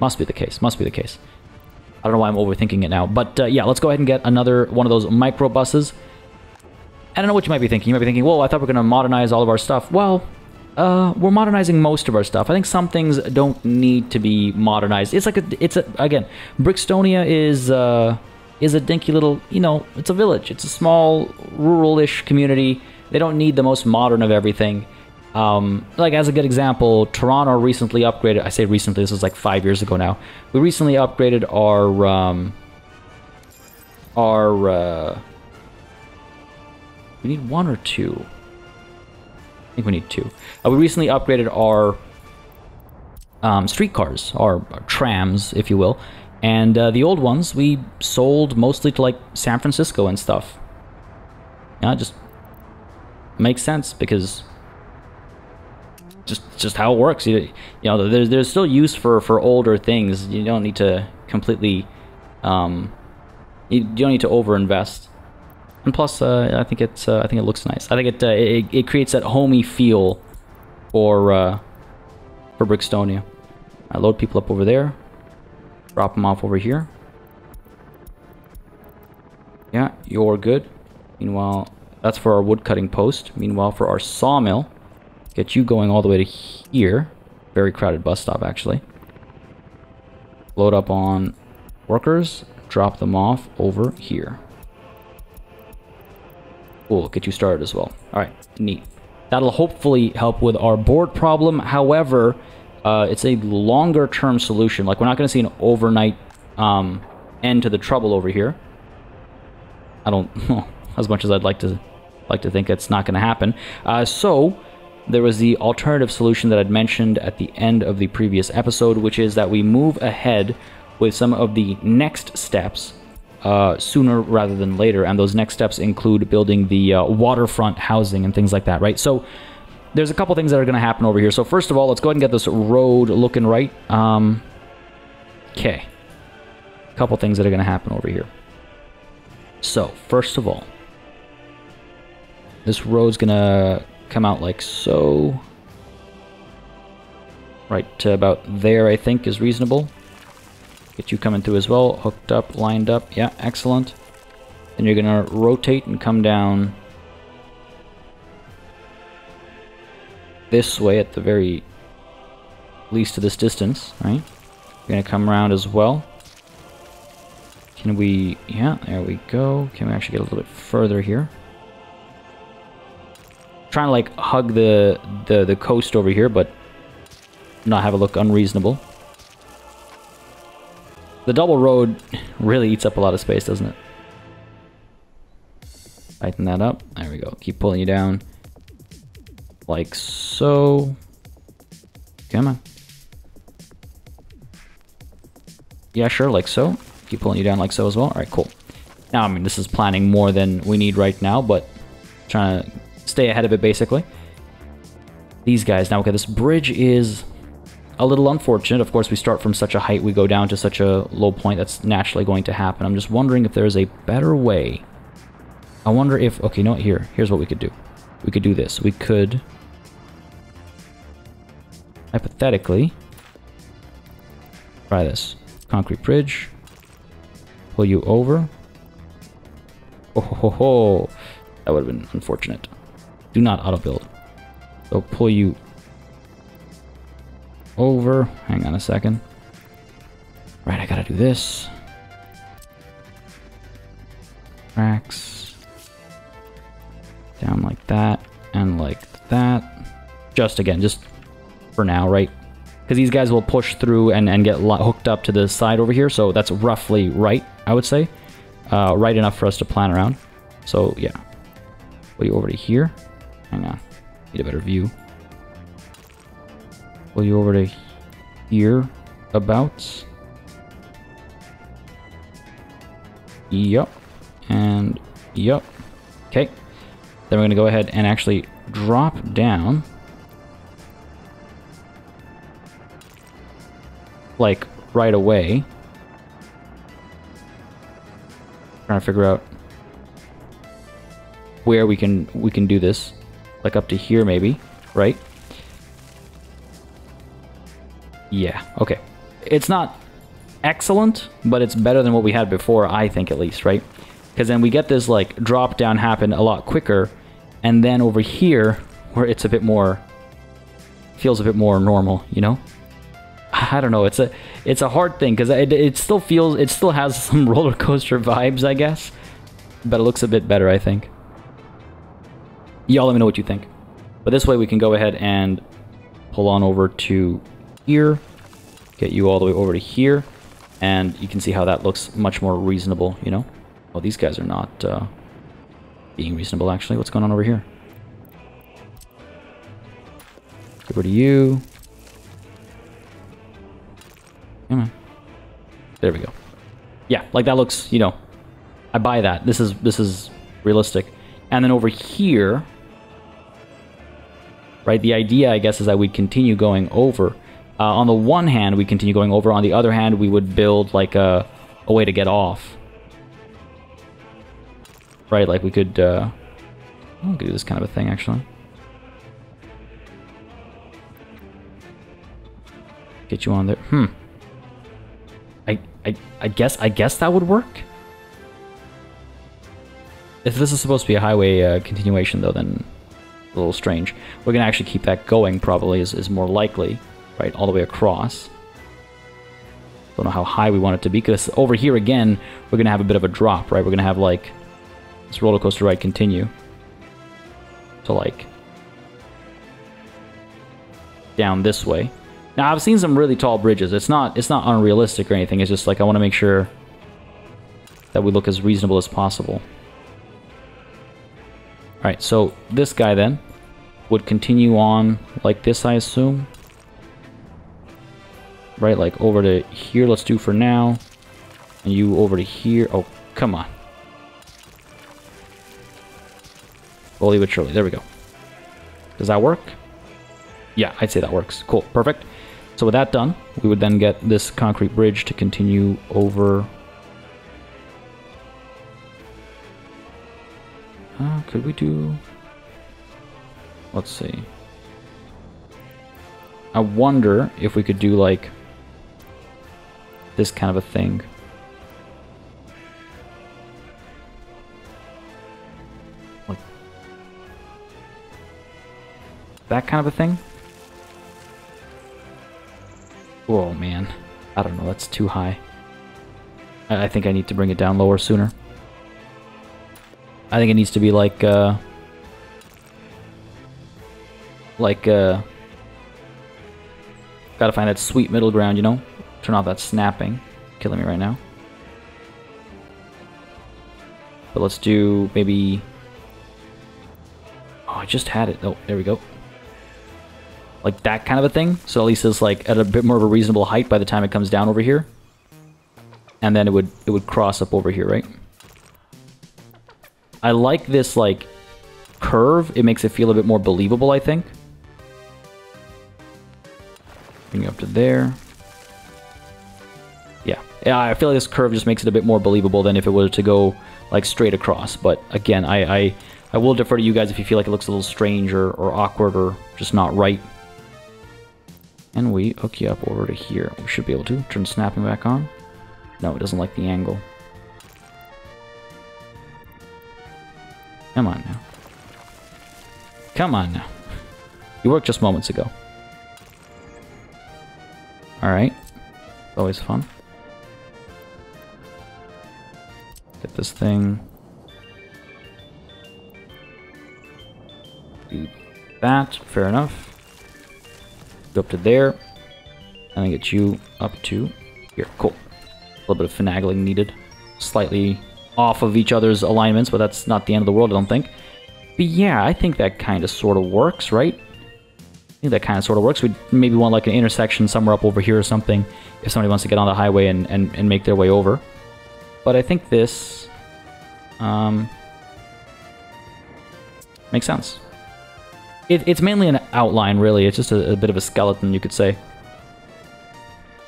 Must be the case. Must be the case. I don't know why I'm overthinking it now. But, yeah, let's go ahead and get another one of those microbuses. I don't know what you might be thinking. You might be thinking, whoa, I thought we were going to modernize all of our stuff. Well... we're modernizing most of our stuff. I think some things don't need to be modernized. It's like again, Brixtonia is a dinky little, you know, it's a village. It's a small, rural-ish community. They don't need the most modern of everything. Like, as a good example, Toronto recently upgraded, I say recently, this was like 5 years ago now. We recently upgraded our we need one or two. I think we need 2. We recently upgraded our streetcars, our trams, if you will. And the old ones, we sold mostly to, like, San Francisco and stuff. Yeah, it just makes sense, because just how it works. You know, there's still use for older things. You don't need to completely... you don't need to overinvest. And plus, I think it looks nice. I think it creates that homey feel for Brixtonia. I load people up over there, drop them off over here. Yeah, you're good. Meanwhile, that's for our wood cutting post. Meanwhile, for our sawmill, get you going all the way to here. Very crowded bus stop, actually. Load up on workers, drop them off over here. Cool, get you started as well. All right, neat. That'll hopefully help with our board problem. However, it's a longer-term solution. Like, we're not going to see an overnight end to the trouble over here. I don't, as much as I'd like to think it's not going to happen. So there was the alternative solution that I'd mentioned at the end of the previous episode, which is that we move ahead with some of the next steps. Sooner rather than later, and those next steps include building the waterfront housing and things like that, right? So there's a couple things that are going to happen over here. So first of all, let's go ahead and get this road looking right. Okay. A couple things that are going to happen over here. So, first of all, this road's going to come out like so. Right to about there, I think, is reasonable. Get you coming through as well. Hooked up, lined up. Yeah, excellent. Then you're going to rotate and come down this way at the very least to this distance, right? You're going to come around as well. Can we... yeah, there we go. Can we actually get a little bit further here? Trying to, like, hug the coast over here, but not have it look unreasonable. The double road really eats up a lot of space, doesn't it? Tighten that up. There we go. Keep pulling you down. Like so. Come on. Yeah, sure, like so. Keep pulling you down like so as well. Alright, cool. Now, I mean, this is planning more than we need right now, but trying to stay ahead of it, basically. These guys. Now, okay, this bridge is a little unfortunate. Of course, we start from such a height, we go down to such a low point. That's naturally going to happen. I'm just wondering if there's a better way. I wonder if... okay, you know what? Here's what we could do. We could do this. We could... hypothetically... try this. Concrete bridge. Pull you over. Oh, ho, ho, ho. That would have been unfortunate. Do not auto-build. So pull you over. Hang on a second. Right, I gotta do this. Tracks. Down like that, and like that. Just again, just for now, right? Because these guys will push through and get hooked up to the side over here, so that's roughly right, I would say. Right enough for us to plan around. So, yeah. Pull you over to here. Hang on. Need a better view. Pull you over to here. About. Yup. And yup. Okay. Then we're going to go ahead and actually drop down. Like, right away. Trying to figure out where we can do this. Like, up to here, maybe. Right? Yeah. Okay. It's not excellent, but it's better than what we had before, I think, at least, right? Because then we get this, like, drop down happen a lot quicker. And then over here, where it's a bit more... feels a bit more normal, you know? I don't know. It's a hard thing because it still feels, it still has some roller coaster vibes, I guess, but it looks a bit better, I think. Y'all let me know what you think. But this way we can go ahead and pull on over to here, get you all the way over to here, and you can see how that looks much more reasonable, you know? Well, these guys are not being reasonable, actually. What's going on over here? Over to you. Come on. There we go. Yeah, like that looks, you know, I buy that. This is realistic. And then over here, right, the idea, I guess, is that we'd continue going over. On the one hand, we continue going over. On the other hand, we would build, like, a way to get off. Right, like we could do this kind of a thing, actually. Get you on there. Hmm. I guess that would work. If this is supposed to be a highway continuation, though, then a little strange. We're gonna actually keep that going. Probably is more likely, right? All the way across. Don't know how high we want it to be, because over here again, we're gonna have a bit of a drop, right? We're gonna have like this roller coaster ride continue to like down this way. Now, I've seen some really tall bridges. It's not unrealistic or anything. It's just like I want to make sure that we look as reasonable as possible. All right, so this guy then would continue on like this, I assume. Right, like over to here, let's do for now. And you over to here. Oh, come on. Slowly but surely. There we go. Does that work? Yeah, I'd say that works. Cool, perfect. So with that done, we would then get this concrete bridge to continue over. Could we do... Let's see. I wonder if we could do, like, this kind of a thing. Like that kind of a thing? Oh, man. I don't know. That's too high. I think I need to bring it down lower sooner. I think it needs to be gotta find that sweet middle ground, you know? Turn off that snapping. Killing me right now. But let's do maybe... Oh, I just had it. Oh, there we go. Like that kind of a thing. So at least it's like at a bit more of a reasonable height by the time it comes down over here. And then it would cross up over here, right? I like this, like, curve. It makes it feel a bit more believable, I think. Bring it up to there. Yeah. Yeah, I feel like this curve just makes it a bit more believable than if it were to go, like, straight across. But, again, I will defer to you guys if you feel like it looks a little strange or awkward or just not right. And we hook you up over to here. We should be able to turn snapping back on. No, it doesn't like the angle. Come on now. Come on now. You worked just moments ago. Alright. Always fun. Get this thing. Do that. Fair enough. Go up to there. And I get you up to here. Cool. A little bit of finagling needed. Slightly off of each other's alignments, but that's not the end of the world, I don't think. But yeah, I think that kind of sort of works, right? I think that kind of sort of works. We'd maybe want like an intersection somewhere up over here or something if somebody wants to get on the highway and make their way over. But I think this makes sense. It's mainly an outline, really. It's just a bit of a skeleton, you could say,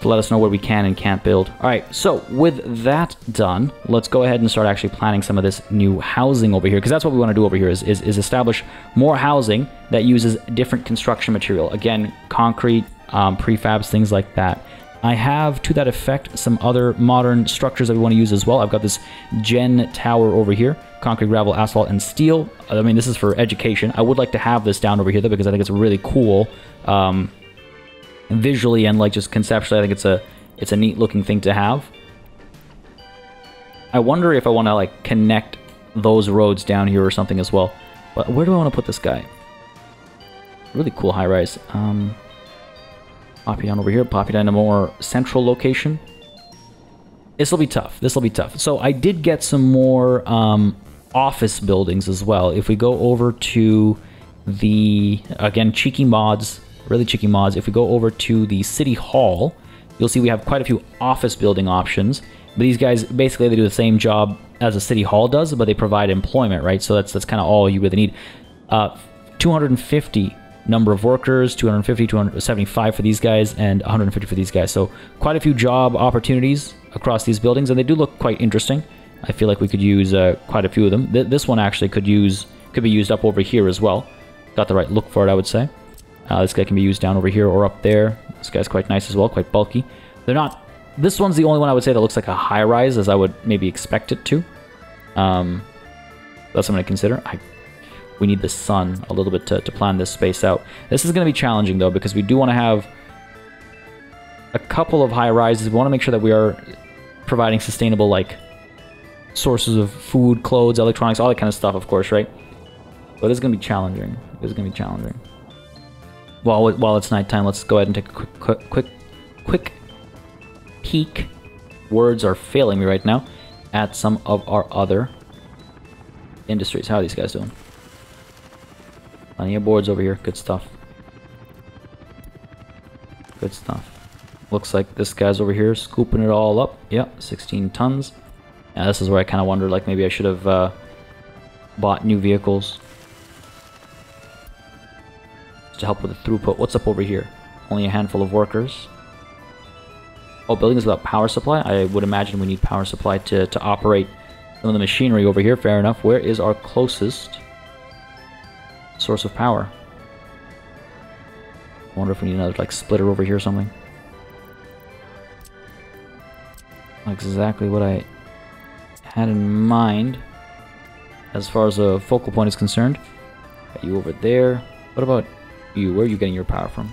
to let us know what we can and can't build. Alright, so with that done, let's go ahead and start actually planning some of this new housing over here, because that's what we want to do over here is establish more housing that uses different construction material. Again, concrete, prefabs, things like that. I have, to that effect, some other modern structures that we want to use as well. I've got this gen tower over here. Concrete, gravel, asphalt, and steel. I mean, this is for education. I would like to have this down over here, though, because I think it's really cool. Visually and like just conceptually, I think it's a neat looking thing to have. I wonder if I want to like connect those roads down here or something as well. But where do I want to put this guy? Really cool high rise. Pop it down over here. Pop it down in a more central location. This will be tough. This will be tough. So I did get some more office buildings as well. If we go over to the again cheeky mods. Really cheeky mods. If we go over to the City Hall, you'll see we have quite a few office building options. But these guys, basically, they do the same job as a City Hall does, but they provide employment, right? So that's kind of all you really need. 250 number of workers, 250, 275 for these guys, and 150 for these guys. So quite a few job opportunities across these buildings, and they do look quite interesting. I feel like we could use quite a few of them. This one actually could be used up over here as well. Got the right look for it, I would say. This guy can be used down over here or up there. This guy's quite nice as well, quite bulky. They're not... This one's the only one I would say that looks like a high-rise, as I would maybe expect it to. That's something to consider. We need the sun a little bit to plan this space out. This is going to be challenging, though, because we do want to have a couple of high-rises. We want to make sure that we are providing sustainable, like, sources of food, clothes, electronics, all that kind of stuff, of course, right? But it's going to be challenging. It's going to be challenging. While it's nighttime, let's go ahead and take a quick peek. Words are failing me right now. At some of our other industries. How are these guys doing? Plenty of boards over here. Good stuff. Good stuff. Looks like this guy's over here scooping it all up. Yep, 16 tons. Now this is where I kind of wonder, like, maybe I should have bought new vehicles. to help with the throughput. What's up over here? Only a handful of workers. Oh, buildings without power supply? I would imagine we need power supply to operate some of the machinery over here. Fair enough. Where is our closest source of power? I wonder if we need another, like, splitter over here or something. Not exactly what I had in mind as far as a focal point is concerned. Got you over there. What about you? Where are you getting your power from?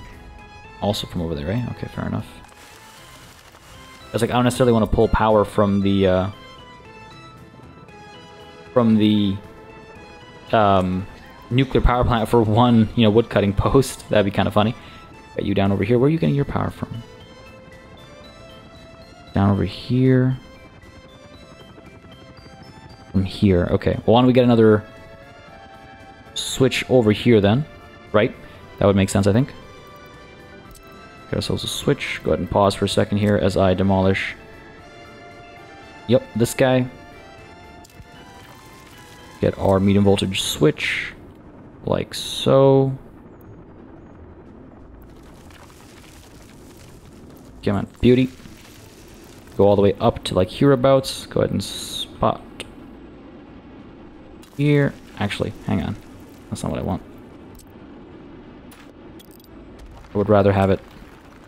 Also from over there, eh? Okay, fair enough. It's like I don't necessarily want to pull power from the nuclear power plant for one, you know, wood cutting post. That'd be kind of funny. Got you down over here. Where are you getting your power from? Down over here. From here. Okay. Well, why don't we get another switch over here then? Right? That would make sense, I think. Got ourselves a switch. Go ahead and pause for a second here as I demolish. Yep, this guy. Get our medium voltage switch. Like so. Come on, beauty. Go all the way up to like hereabouts. Go ahead and spot here. Actually, hang on. That's not what I want. I would rather have it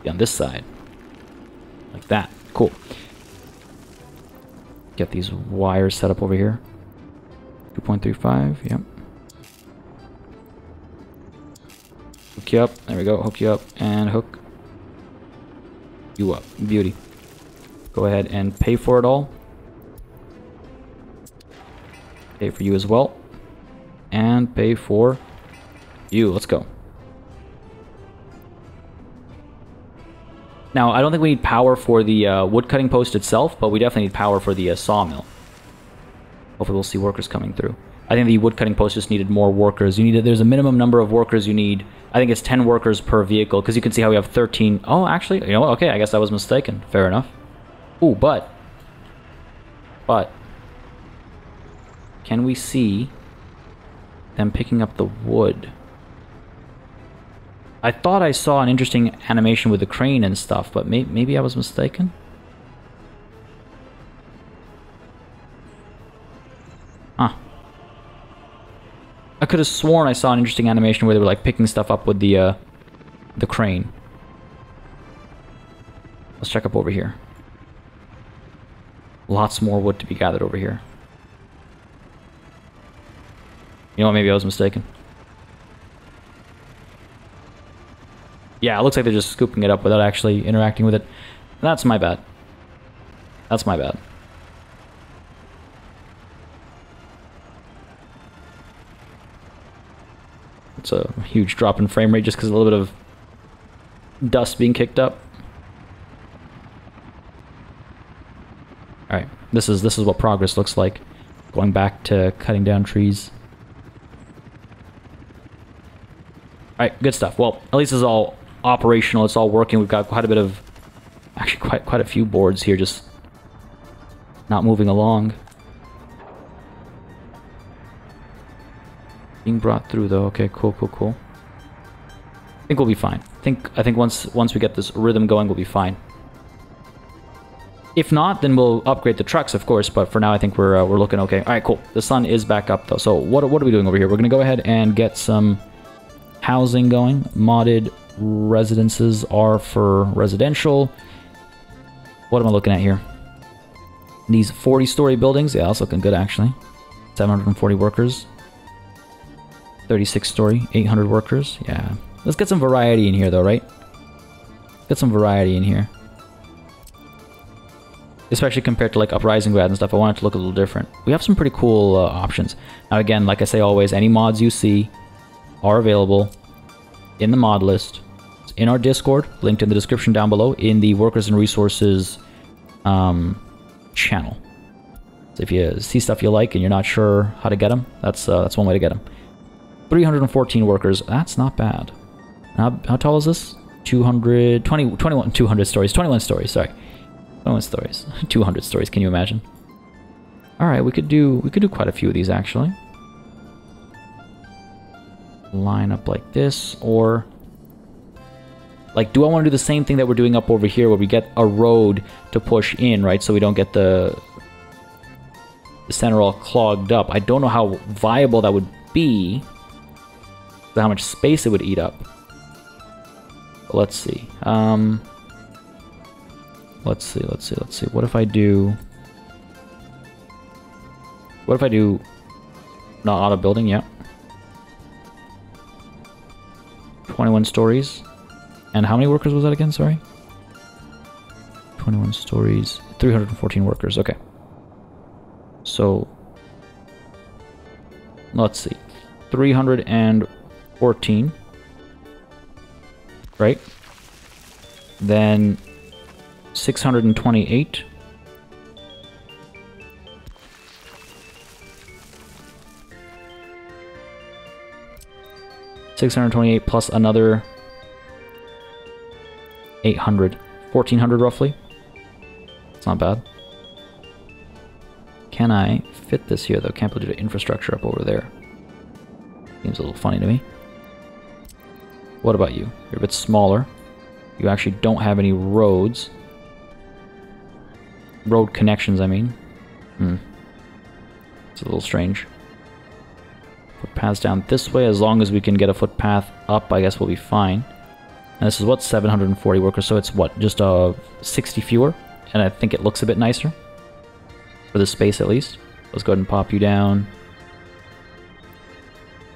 be on this side. Like that. Cool. Get these wires set up over here. 2.35, yep. Hook you up. There we go. Hook you up and hook you up. Beauty. Go ahead and pay for it all. Pay for you as well. And pay for you. Let's go. Now, I don't think we need power for the woodcutting post itself, but we definitely need power for the sawmill. Hopefully we'll see workers coming through. I think the woodcutting post just needed more workers. You need there's a minimum number of workers you need. I think it's 10 workers per vehicle, because you can see how we have 13. Oh, actually, you know what? Okay, I guess I was mistaken. Fair enough. Ooh, but can we see them picking up the wood? I thought I saw an interesting animation with the crane and stuff, but maybe I was mistaken. Huh. I could have sworn I saw an interesting animation where they were like picking stuff up with the crane. Let's check up over here. Lots more wood to be gathered over here. You know what, maybe I was mistaken. Yeah, it looks like they're just scooping it up without actually interacting with it. That's my bad. That's my bad. It's a huge drop in frame rate just because of a little bit of dust being kicked up. Alright, this is what progress looks like. Going back to cutting down trees. Alright, good stuff. Well, at least it's all operational, it's all working. We've got quite a bit of... Actually, quite a few boards here, just not moving along. Being brought through, though. Okay, cool. I think we'll be fine. I think once we get this rhythm going, we'll be fine. If not, then we'll upgrade the trucks, of course, but for now I think we're looking okay. Alright, cool. The sun is back up, though, so what are we doing over here? We're gonna go ahead and get some housing going. Modded residences are for residential. What am I looking at here? These 40-story buildings. Yeah, that's looking good, actually. 740 workers. 36-story, 800 workers. Yeah. Let's get some variety in here, though, right? Get some variety in here. Especially compared to like Uprising Grad and stuff, I want it to look a little different. We have some pretty cool options. Now again, like I say always, any mods you see are available in the mod list. It's in our Discord, linked in the description down below, in the Workers and Resources channel. So if you see stuff you like and you're not sure how to get them, that's one way to get them. 314 workers, that's not bad. How tall is this? 21 stories, sorry. 21 stories. 200 stories, can you imagine? Alright, we could do quite a few of these, actually. line up like this, or like, do I want to do the same thing that we're doing up over here where we get a road to push in, right? So we don't get the center all clogged up. I don't know how viable that would be, how much space it would eat up. But let's see. Let's see. What if I do not auto building, yeah. 21 stories. And how many workers was that again? Sorry. 21 stories. 314 workers. Okay. So let's see. 314. Right? Then 628. Plus another 800. 1400 roughly. It's not bad. Can I fit this here though? Can't put the infrastructure up over there. Seems a little funny to me. What about you? You're a bit smaller. You actually don't have any roads. Road connections, I mean. It's a little strange. Footpaths down this way. As long as we can get a footpath up, I guess we'll be fine. And this is what, 740 workers, so it's what, just 60 fewer? And I think it looks a bit nicer. For the space at least. Let's go ahead and pop you down.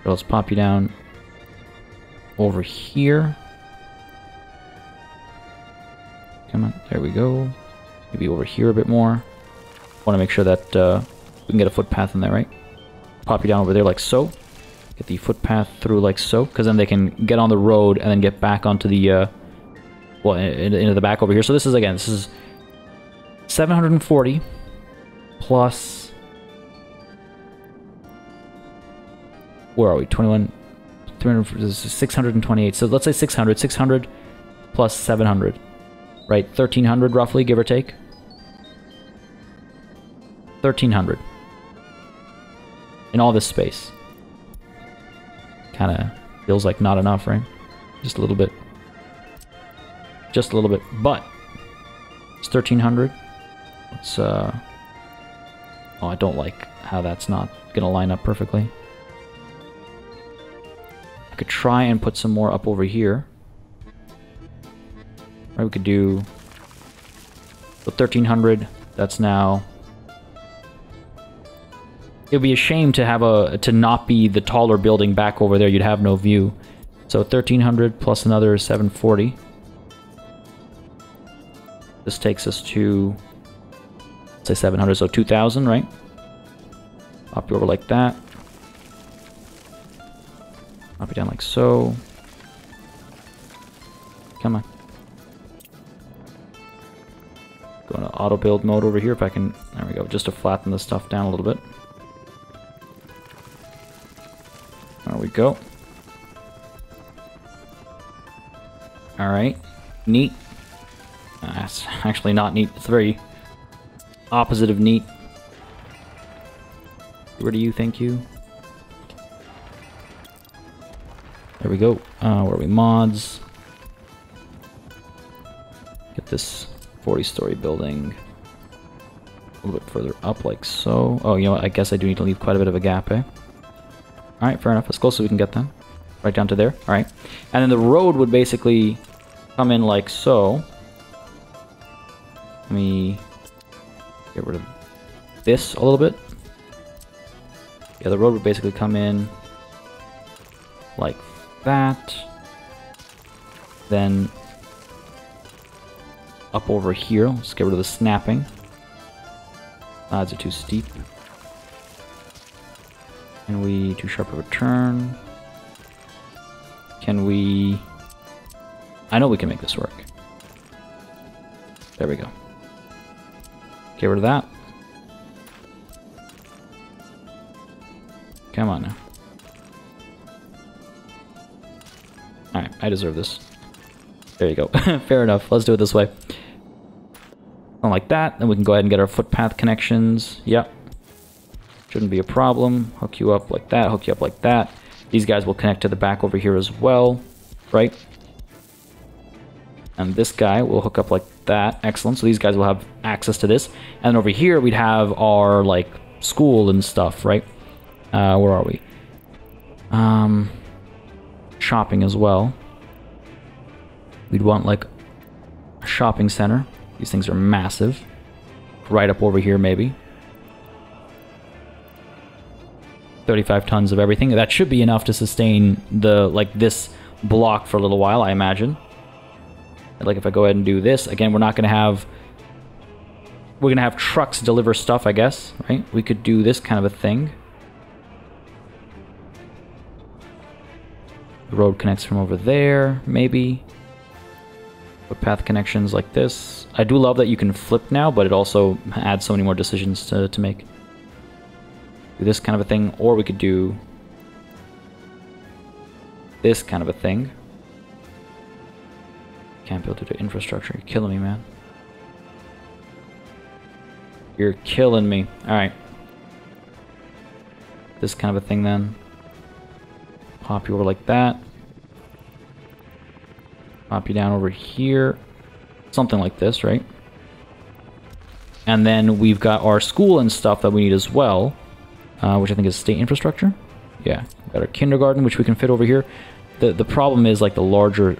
Let's pop you down over here. Come on, there we go. Maybe over here a bit more. Want to make sure that we can get a footpath in there, right? Pop you down over there like so. Get the footpath through like so, because then they can get on the road and then get back onto the well, into the back over here. So this is, again, this is 740 plus. Where are we? 21, 300, 628. So let's say 600. 600 plus 700, right? 1300 roughly, give or take. 1300 in all this space. Kind of feels like not enough, right? Just a little bit. Just a little bit. But it's 1300. It's oh, I don't like how that's not gonna line up perfectly. I could try and put some more up over here. Right, we could do the 1300. That's now. It would be a shame to have to not be the taller building back over there. You'd have no view. So 1300 plus another 740. This takes us to, let's say 700, so 2000, right? Pop you over like that. I'll be down like so. Come on. Going to auto build mode over here if I can. There we go. Just to flatten this stuff down a little bit. There we go. All right. Neat. That's actually not neat. It's very opposite of neat. Where do you think you? There we go. Where are we? Mods. Get this 40-story building a little bit further up, like so. Oh, you know what? I guess I do need to leave quite a bit of a gap, eh? All right, fair enough. As close as we can get them. Right down to there. All right. And then the road would basically come in like so. Let me get rid of this a little bit. Yeah, the road would basically come in like that, then up over here. Let's get rid of the snapping. Sides are too steep. Can we too sharp of a turn? Can we? I know we can make this work. There we go. Get rid of that. Come on now. Alright, I deserve this. There you go. Fair enough. Let's do it this way. Something like that. Then we can go ahead and get our footpath connections. Yep. Shouldn't be a problem. Hook you up like that. Hook you up like that. These guys will connect to the back over here as well, right? And this guy will hook up like that. Excellent. So these guys will have access to this. And over here, we'd have our, like, school and stuff, right? Where are we? Shopping as well. We'd want, like, a shopping center. These things are massive. Right up over here, maybe. 35 tons of everything. That should be enough to sustain the, like, this block for a little while, I imagine. Like, if I go ahead and do this, again, we're not going to have... We're going to have trucks deliver stuff, I guess, right? We could do this kind of a thing. The road connects from over there, maybe. Footpath connections like this. I do love that you can flip now, but it also adds so many more decisions to make. Do this kind of a thing, or we could do... this kind of a thing. Can't build it to infrastructure. You're killing me, man. You're killing me. Alright. This kind of a thing then. Pop you over like that. Pop you down over here. Something like this, right? And then we've got our school and stuff that we need as well. Which I think is state infrastructure. Yeah. We've got our kindergarten, which we can fit over here. The problem is, like, the larger...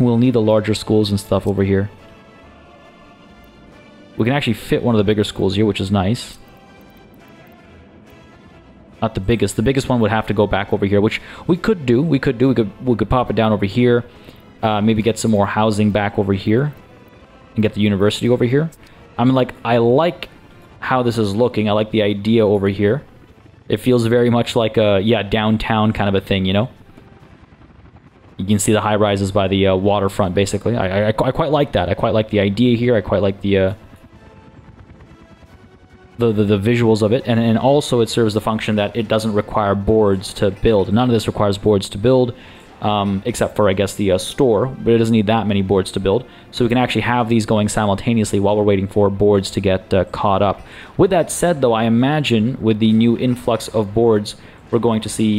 We'll need the larger schools and stuff over here. We can actually fit one of the bigger schools here, which is nice. Not the biggest. The biggest one would have to go back over here, which we could do. We could pop it down over here. Maybe get some more housing back over here. And get the university over here. I mean, like, I like how this is looking. I like the idea over here. It feels very much like a, yeah, downtown kind of a thing, you know? You can see the high-rises by the waterfront, basically. I quite like that. I quite like the idea here. I quite like the visuals of it. And also it serves the function that it doesn't require boards to build. None of this requires boards to build, except for, I guess, the store. But it doesn't need that many boards to build. So we can actually have these going simultaneously while we're waiting for boards to get caught up. With that said, though, I imagine with the new influx of boards, we're going to see...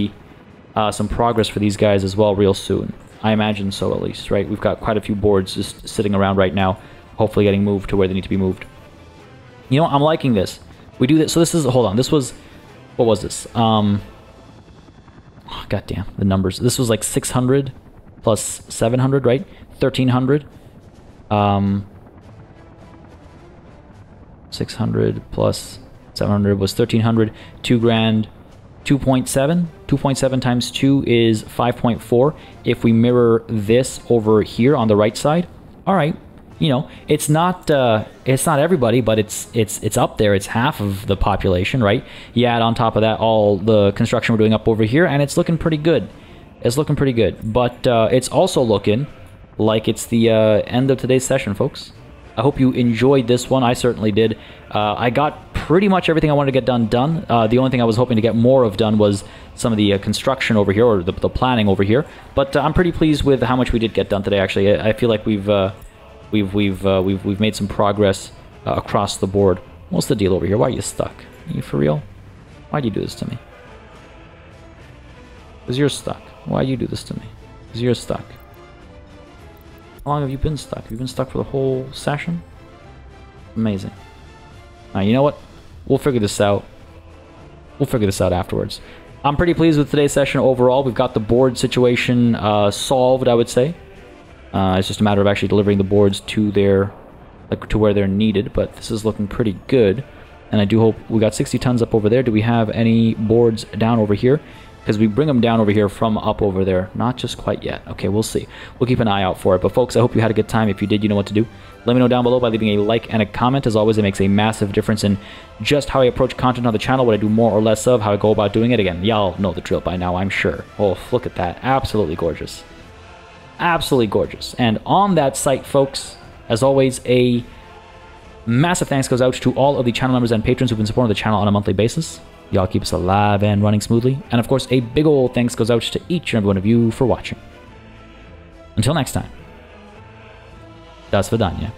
some progress for these guys as well real soon. I imagine so, at least, right? We've got quite a few boards just sitting around right now, hopefully getting moved to where they need to be moved. You know, I'm liking this. We do this. So this is... Hold on. This was... What was this? Oh, goddamn. The numbers. This was like 600 plus 700, right? 1,300. 600 plus 700 was 1,300. 2 grand... 2.7. 2.7 times 2 is 5.4. If we mirror this over here on the right side, all right, you know, it's not everybody, but it's up there. It's half of the population, right? You add on top of that all the construction we're doing up over here, and it's looking pretty good. It's looking pretty good, but it's also looking like it's the end of today's session, folks. I hope you enjoyed this one. I certainly did. I got pretty much everything I wanted to get done. The only thing I was hoping to get more of done was some of the construction over here, or the planning over here. But I'm pretty pleased with how much we did get done today. Actually, I feel like we've made some progress across the board. What's the deal over here? Why are you stuck? Are you for real? Why do you do this to me? 'Cause you're stuck. Why do you do this to me? 'Cause you're stuck. How long have you been stuck? Have you been stuck for the whole session? Amazing. You know what? We'll figure this out. We'll figure this out afterwards. I'm pretty pleased with today's session overall. We've got the board situation solved, I would say. It's just a matter of actually delivering the boards to their, like, to where they're needed. But this is looking pretty good. And I do hope we got 60 tons up over there. Do we have any boards down over here? Because we bring them down over here from up over there. Not just quite yet. Okay, we'll see. We'll keep an eye out for it. But folks, I hope you had a good time. If you did, you know what to do. Let me know down below by leaving a like and a comment. As always, it makes a massive difference in just how I approach content on the channel, what I do more or less of, how I go about doing it. Again, y'all know the drill by now, I'm sure. Oh, look at that. Absolutely gorgeous. Absolutely gorgeous. And on that site, folks, as always, a massive thanks goes out to all of the channel members and patrons who've been supporting the channel on a monthly basis. Y'all keep us alive and running smoothly. And of course, a big old thanks goes out to each and every one of you for watching. Until next time. Das Vidania.